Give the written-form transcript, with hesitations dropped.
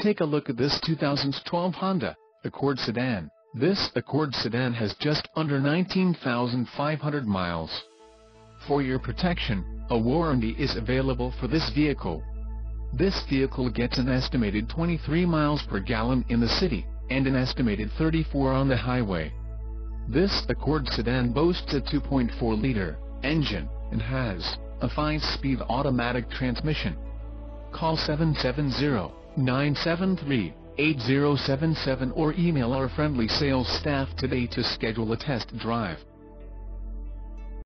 Take a look at this 2012 Honda Accord sedan. This Accord sedan has just under 19,500 miles. For your protection, a warranty is available for this vehicle. This vehicle gets an estimated 23 miles per gallon in the city, and an estimated 34 on the highway. This Accord sedan boasts a 2.4-liter engine, and has a 5-speed automatic transmission. Call 770-973-8077 or email our friendly sales staff today to schedule a test drive.